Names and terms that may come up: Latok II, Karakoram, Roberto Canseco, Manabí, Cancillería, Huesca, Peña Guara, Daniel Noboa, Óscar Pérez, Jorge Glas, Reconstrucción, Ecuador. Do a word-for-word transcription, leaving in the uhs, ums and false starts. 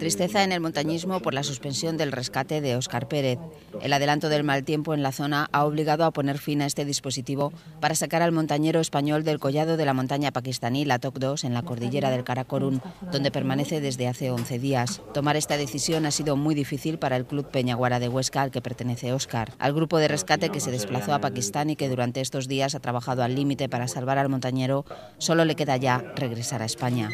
Tristeza en el montañismo por la suspensión del rescate de Óscar Pérez. El adelanto del mal tiempo en la zona ha obligado a poner fin a este dispositivo para sacar al montañero español del collado de la montaña pakistaní Latok dos en la cordillera del Karakoram, donde permanece desde hace once días. Tomar esta decisión ha sido muy difícil para el club Peña Guara de Huesca, al que pertenece Óscar. Al grupo de rescate que se desplazó a Pakistán y que durante estos días ha trabajado al límite para salvar al montañero, solo le queda ya regresar a España.